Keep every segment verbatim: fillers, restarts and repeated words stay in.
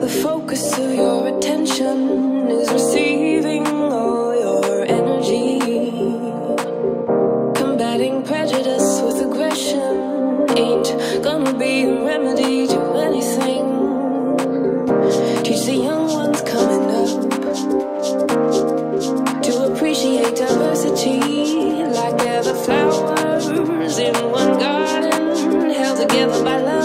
The focus of your attention is receiving all your energy, combating prejudice with aggression ain't gonna be a remedy to anything. Teach the young ones coming up to appreciate diversity like they're the flowers in one garden, held together by love.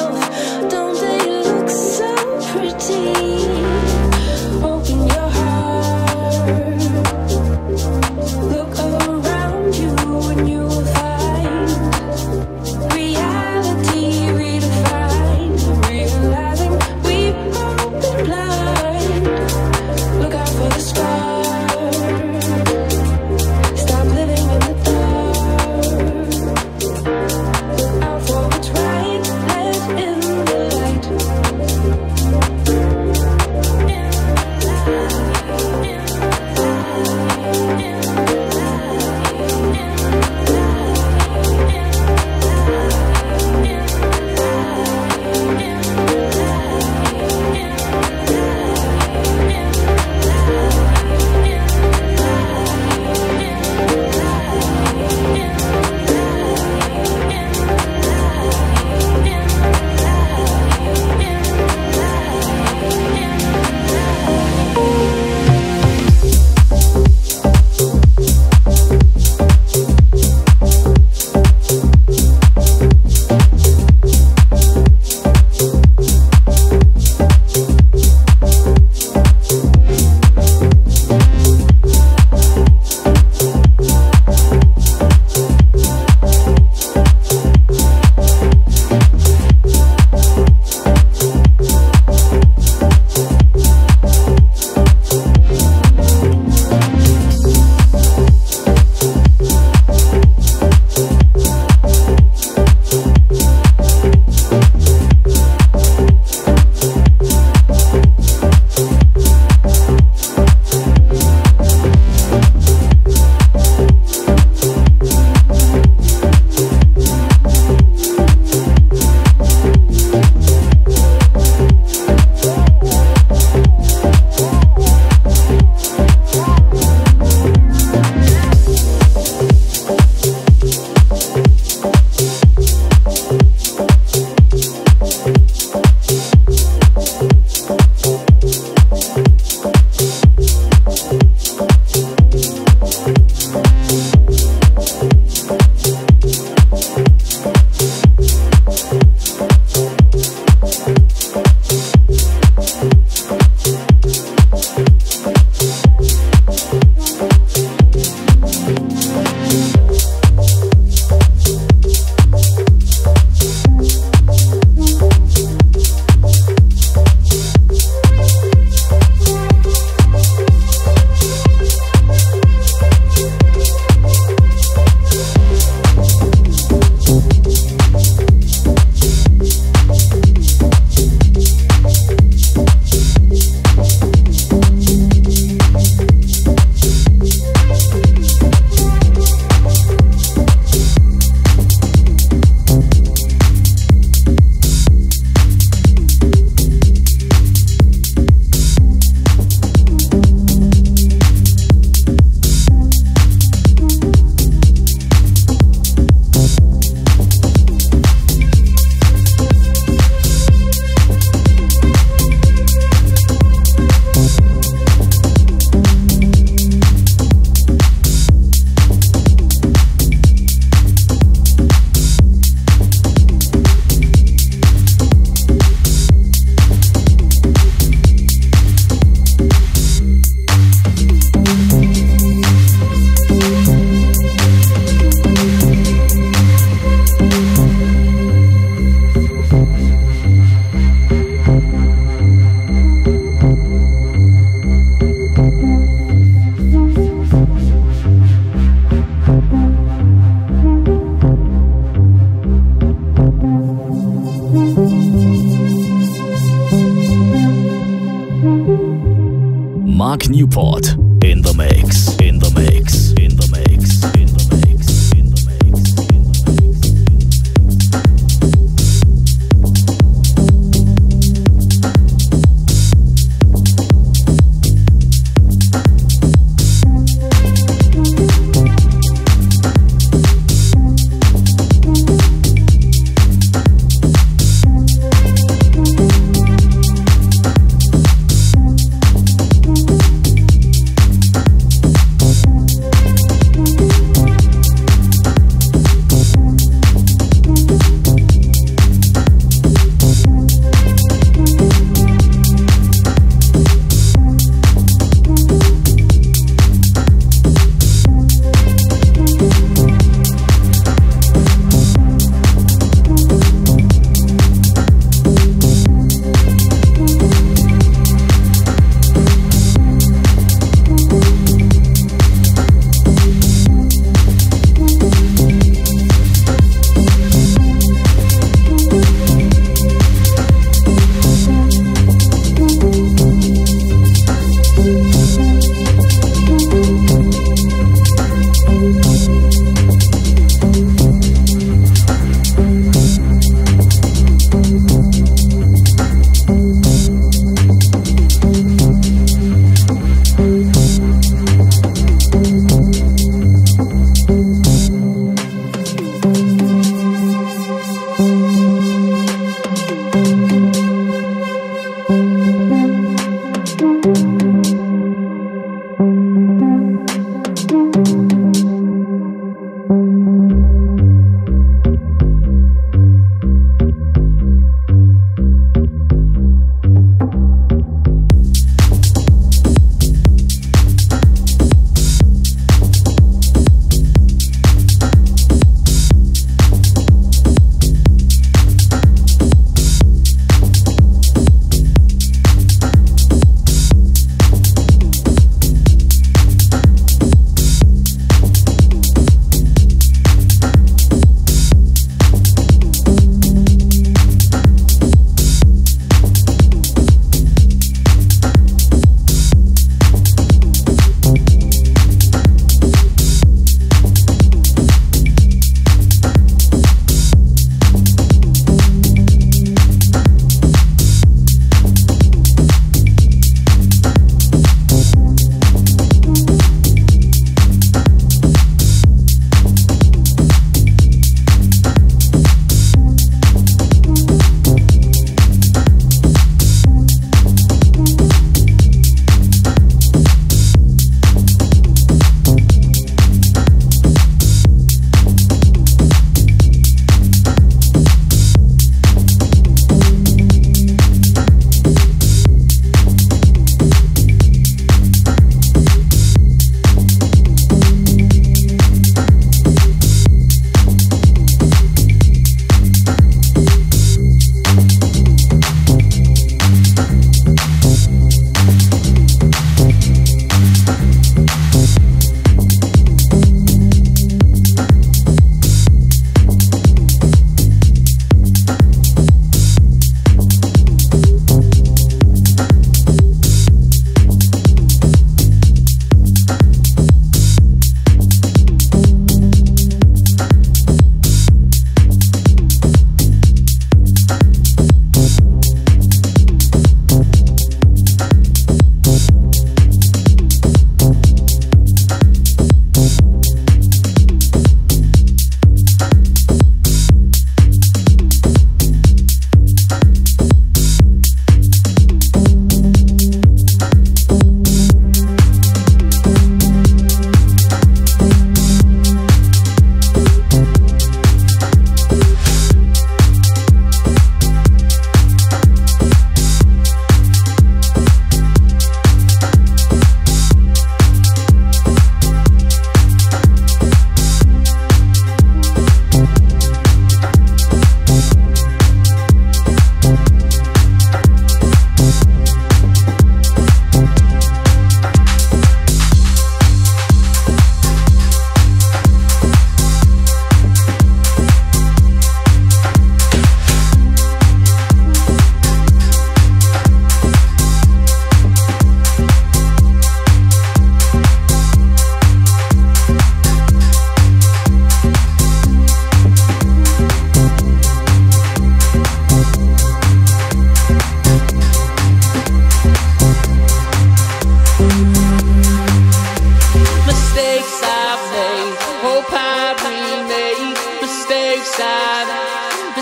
Mark Newport in the mix, in the mix, in the mix, in the mix, in the mix, in the mix, in the mix.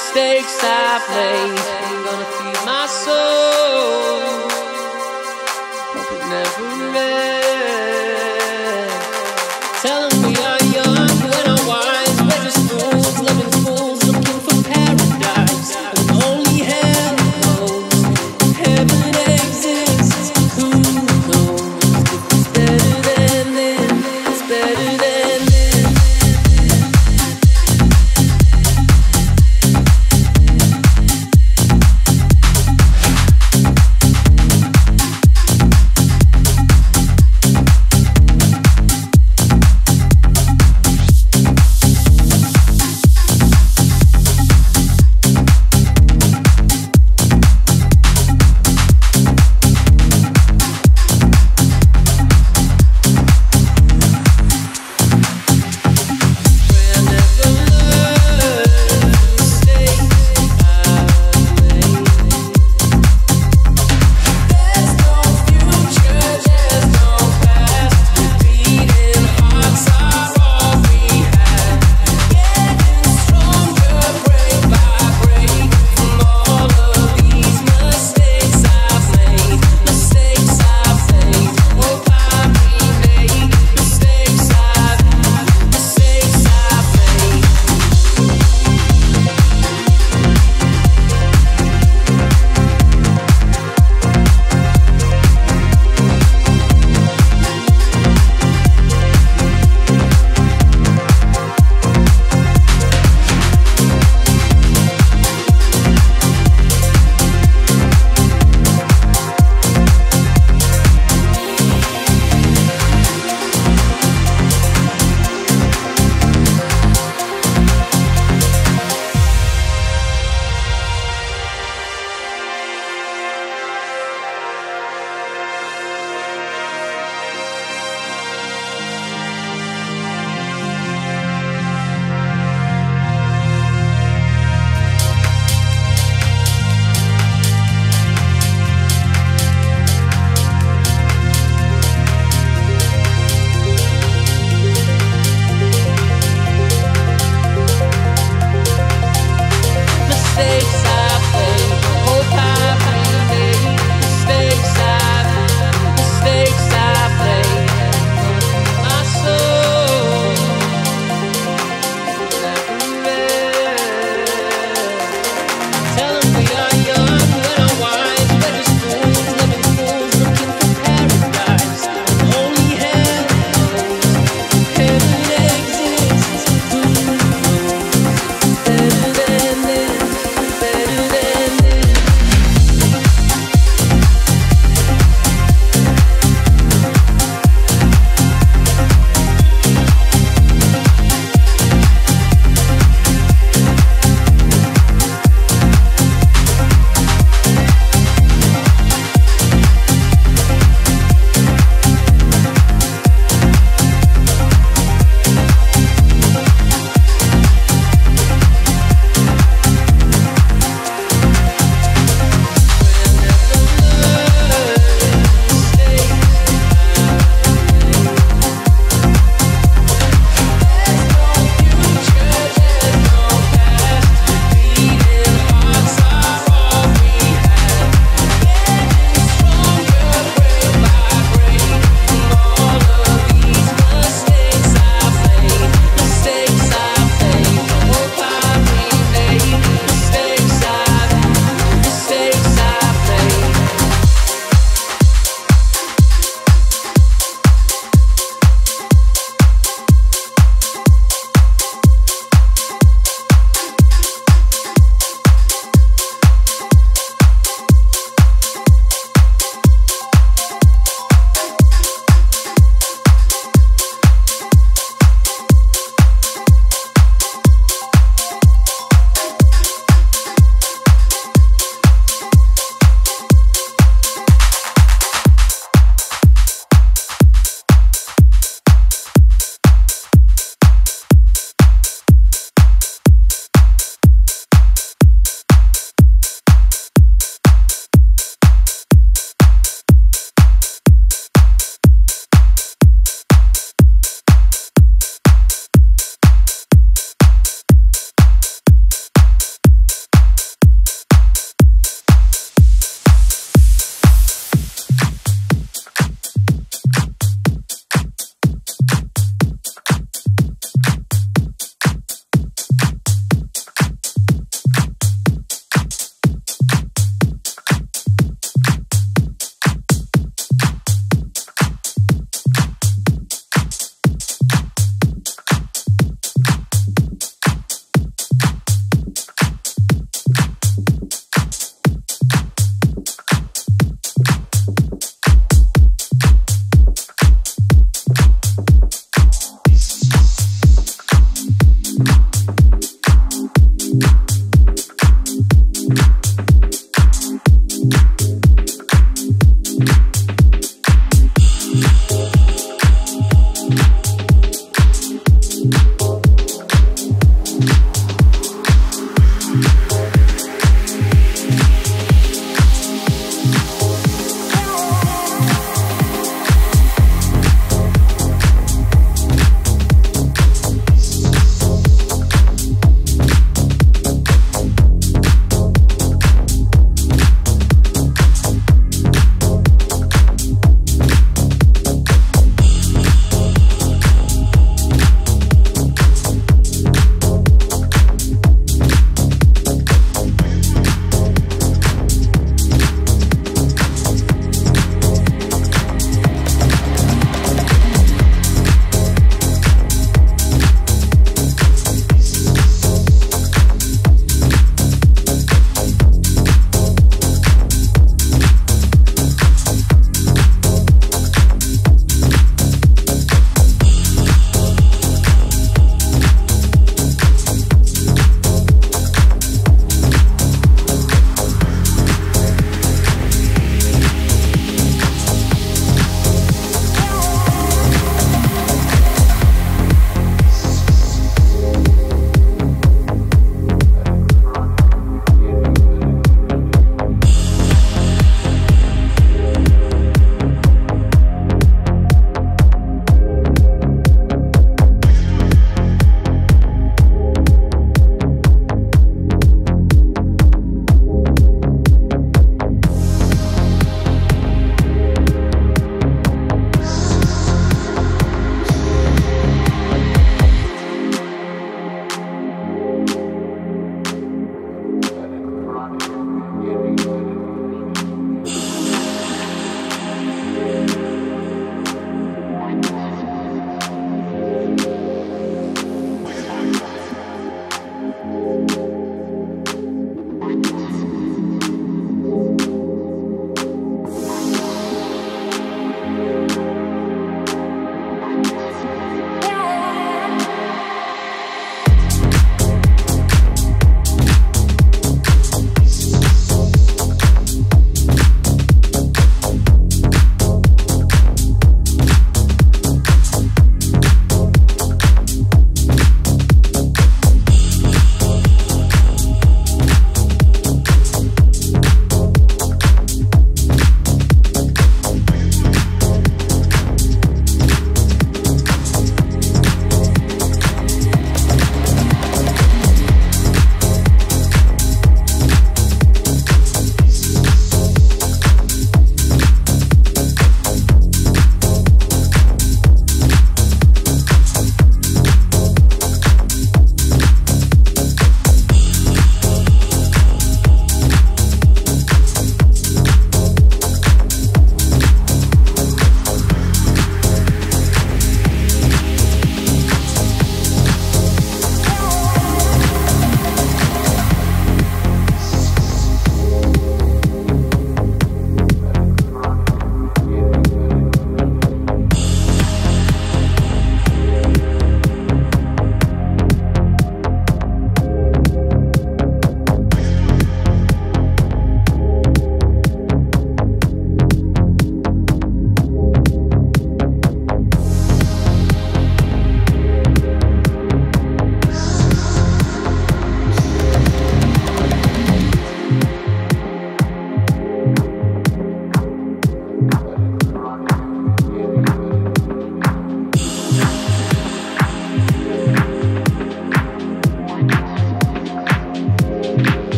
mistakes I've made. I'm gonna feed my soul, hope it never ends. Tell them we are young, we're not wise, we're just fools, living fools, looking for paradise. And only hell knows heaven exists. Who knows if it's better than this, it's better than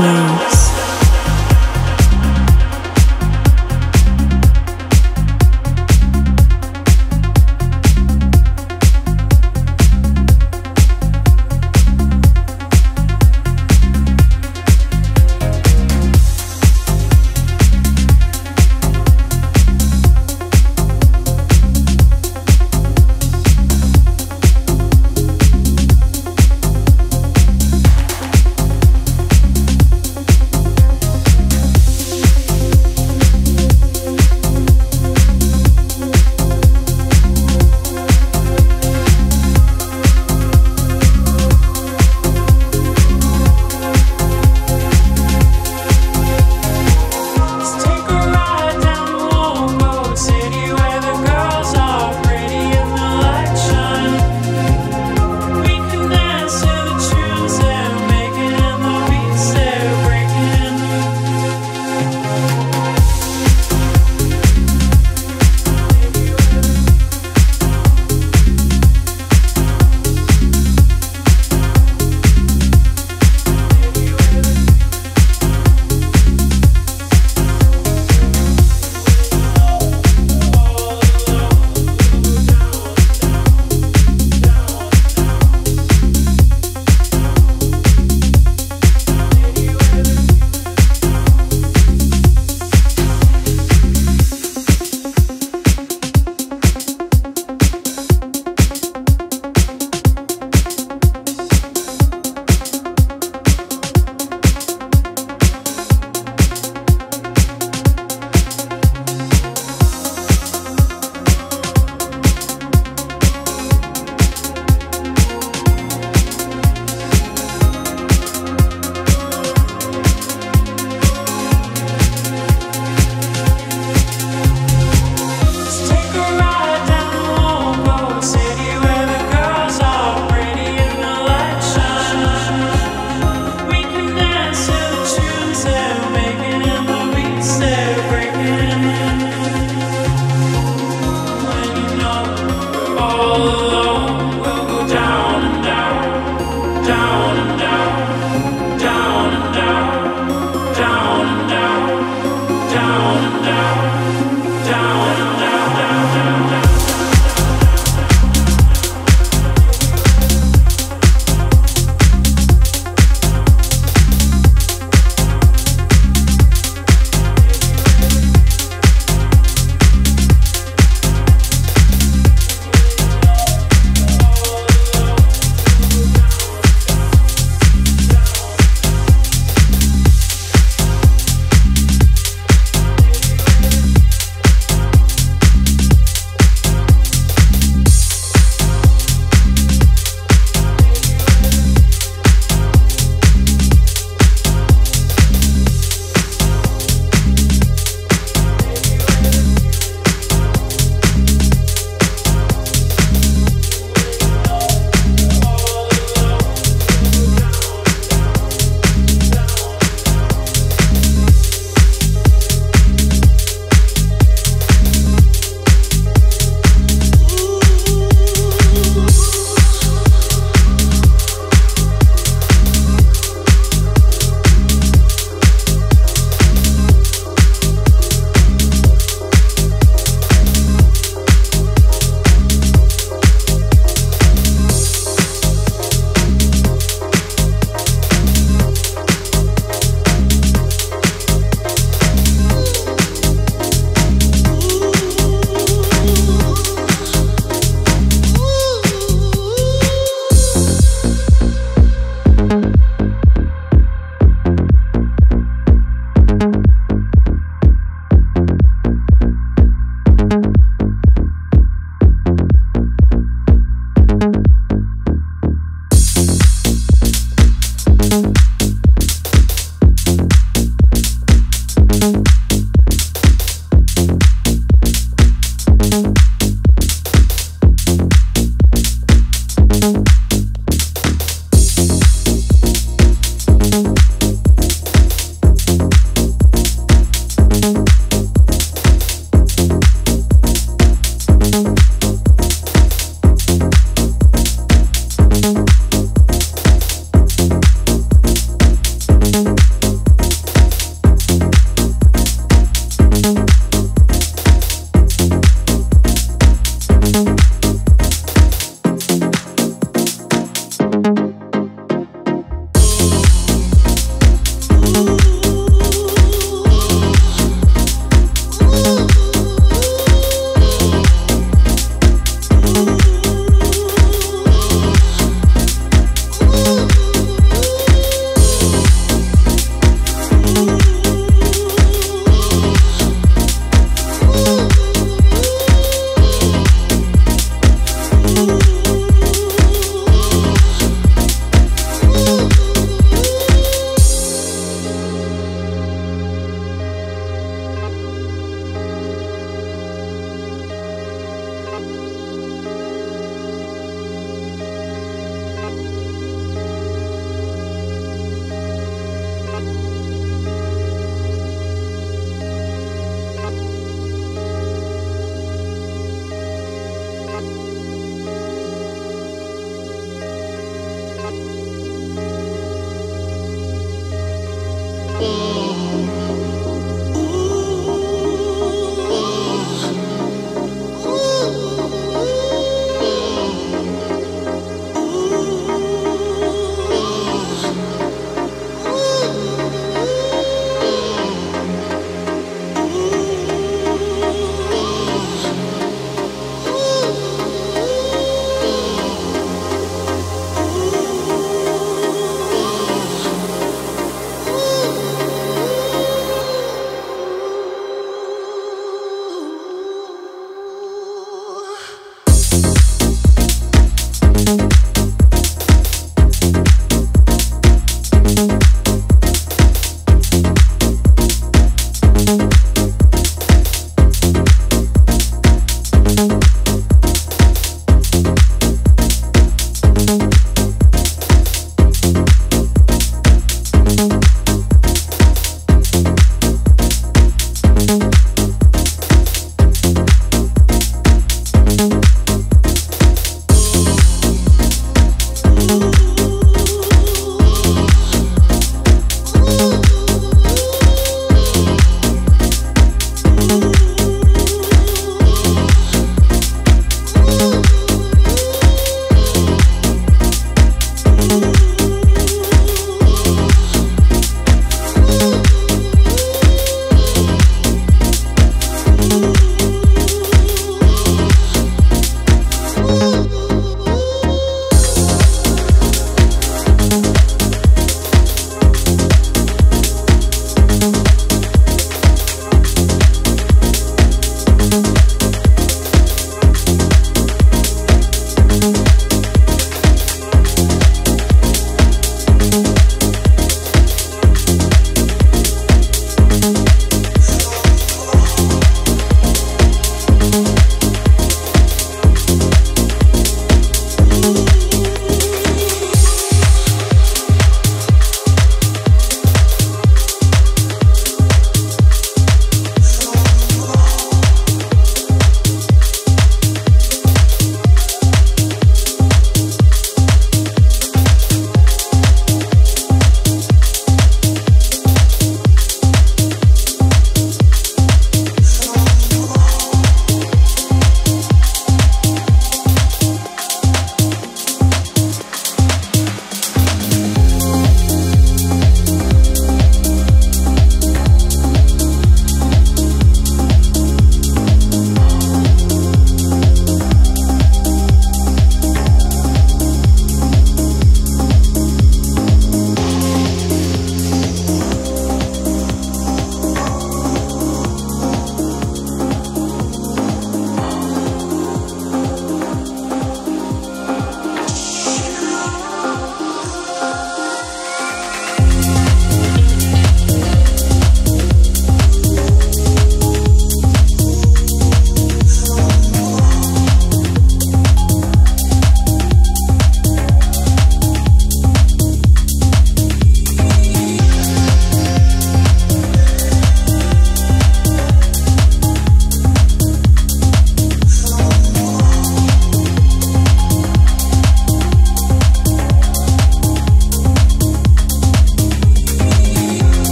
close.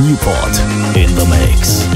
Mark Newport in the mix.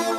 Bye.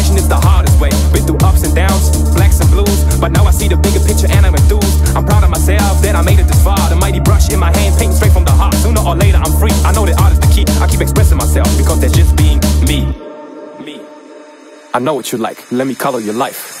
Passion is the hardest way. Been through ups and downs, blacks and blues, but now I see the bigger picture and I'm enthused. I'm proud of myself that I made it this far. The mighty brush in my hand, painting straight from the heart. Sooner or later I'm free, I know that art is the key. I keep expressing myself because that's just being me. Me. I know what you like, let me color your life.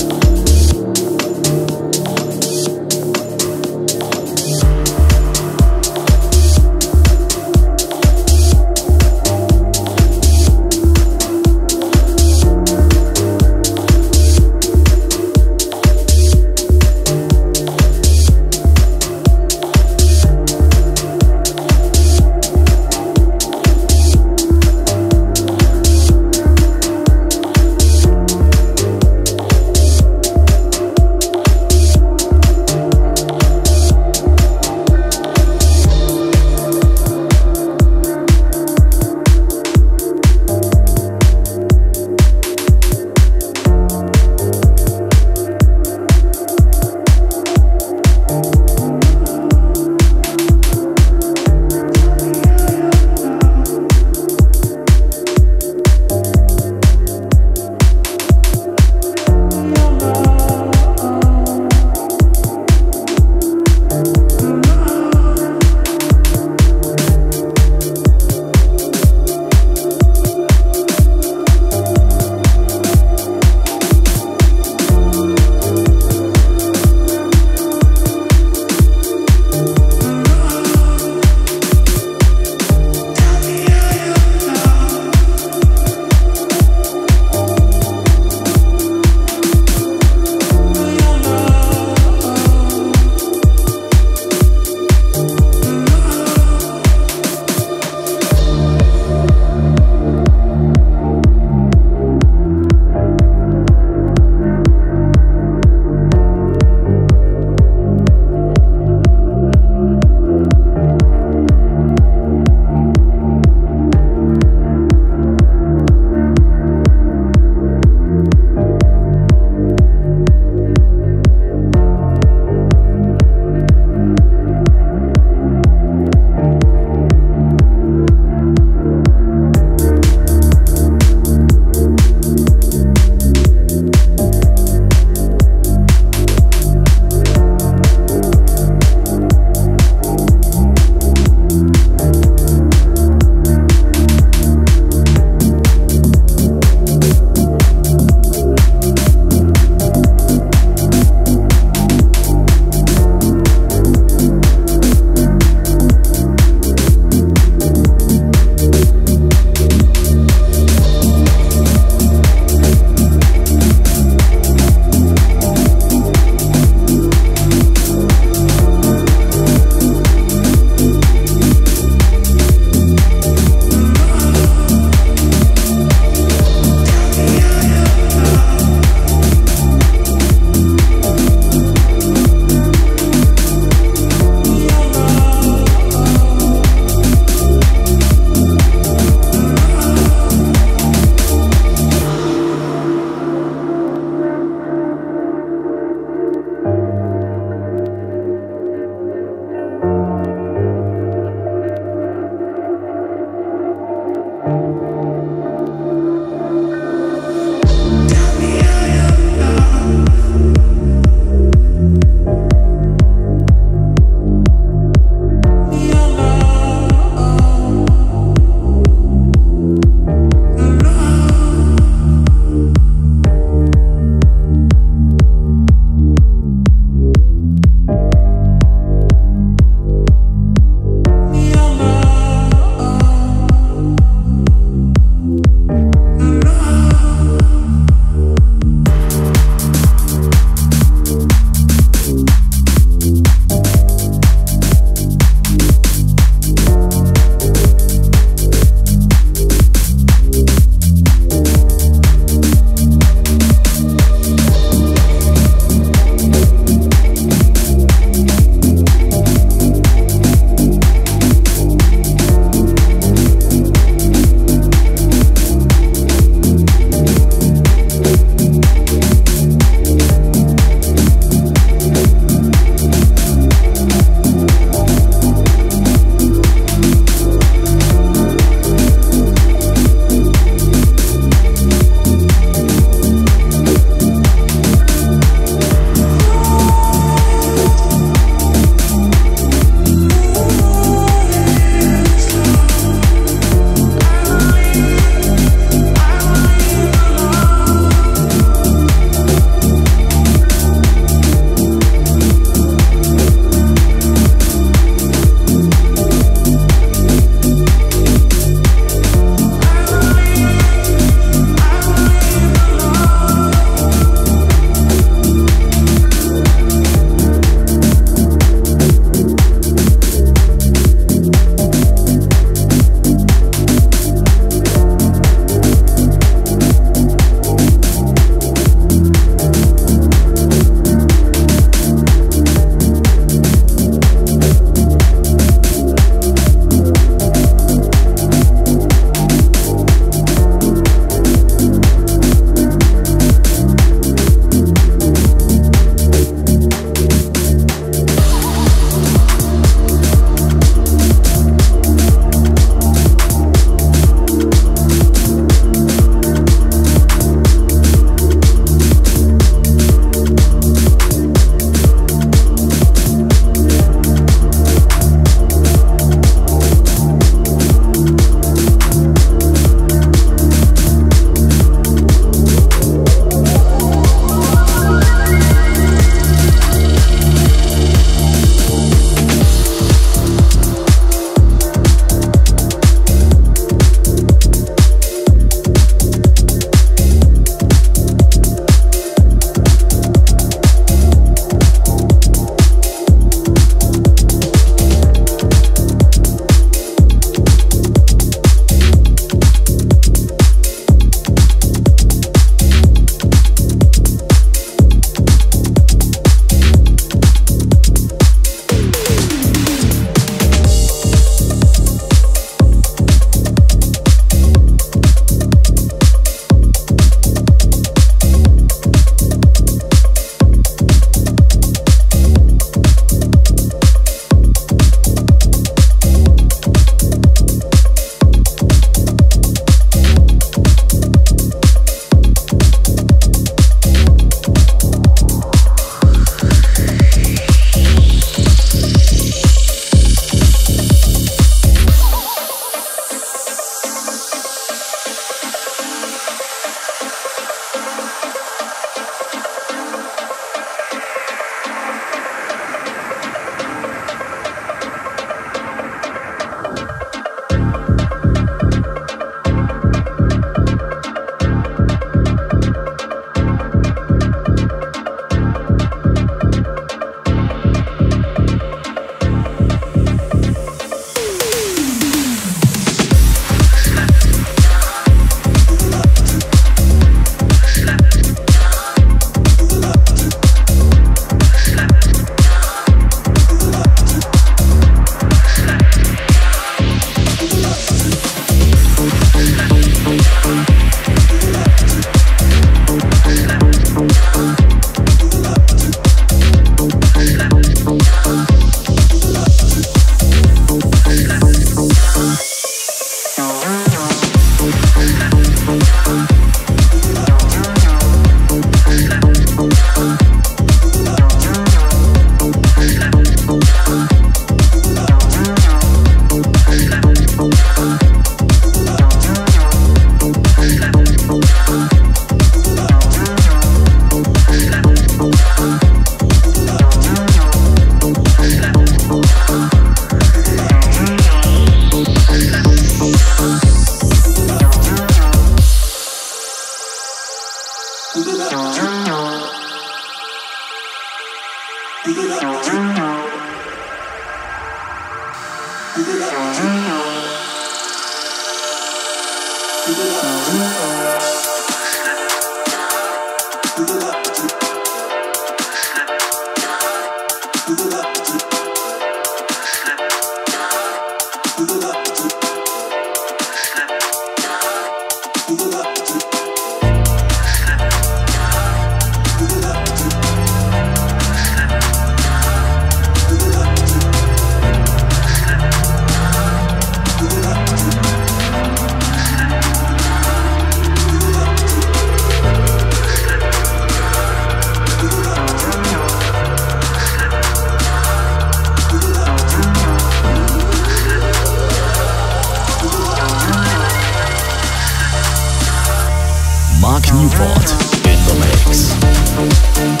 Mark Newport in the mix.